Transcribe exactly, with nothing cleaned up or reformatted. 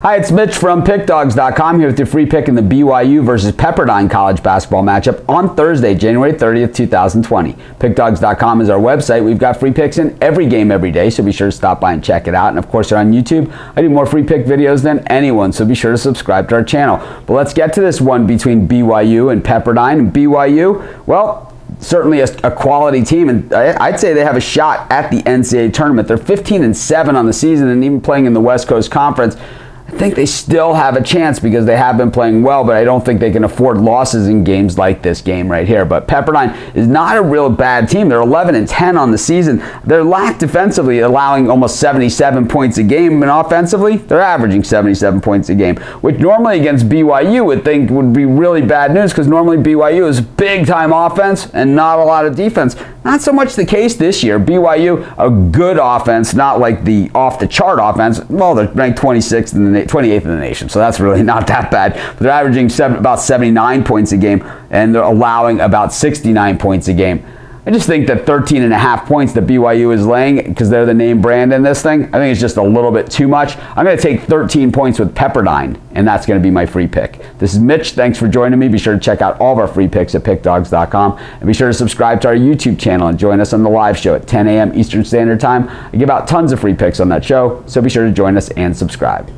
Hi, it's Mitch from Pick Dawgz dot com here with your free pick in the B Y U versus Pepperdine college basketball matchup on Thursday, January thirtieth, two thousand twenty. Pick Dawgz dot com is our website. We've got free picks in every game every day, so be sure to stop by and check it out. And of course, you're on YouTube. I do more free pick videos than anyone, so be sure to subscribe to our channel. But let's get to this one between B Y U and Pepperdine. And B Y U, well, certainly a, a quality team, and I, I'd say they have a shot at the N C double A tournament. They're fifteen and seven on the season, and even playing in the West Coast Conference, I think they still have a chance because they have been playing well, but I don't think they can afford losses in games like this game right here. But Pepperdine is not a real bad team. They're eleven and ten on the season. They're lack defensively, allowing almost seventy-seven points a game, and offensively, they're averaging seventy-seven points a game, which normally against B Y U would think would be really bad news because normally B Y U is big-time offense and not a lot of defense. Not so much the case this year. B Y U, a good offense, not like the off-the-chart offense. Well, they're ranked twenty-sixth in the twenty-eighth in the nation, so that's really not that bad. But they're averaging seven, about seventy-nine points a game, and they're allowing about sixty-nine points a game. I just think that thirteen and a half points that B Y U is laying, because they're the name brand in this thing, I think it's just a little bit too much. I'm going to take thirteen points with Pepperdine, and that's going to be my free pick. This is Mitch. Thanks for joining me. Be sure to check out all of our free picks at Pick Dawgz dot com, and be sure to subscribe to our YouTube channel and join us on the live show at ten A M Eastern Standard Time. I give out tons of free picks on that show, so be sure to join us and subscribe.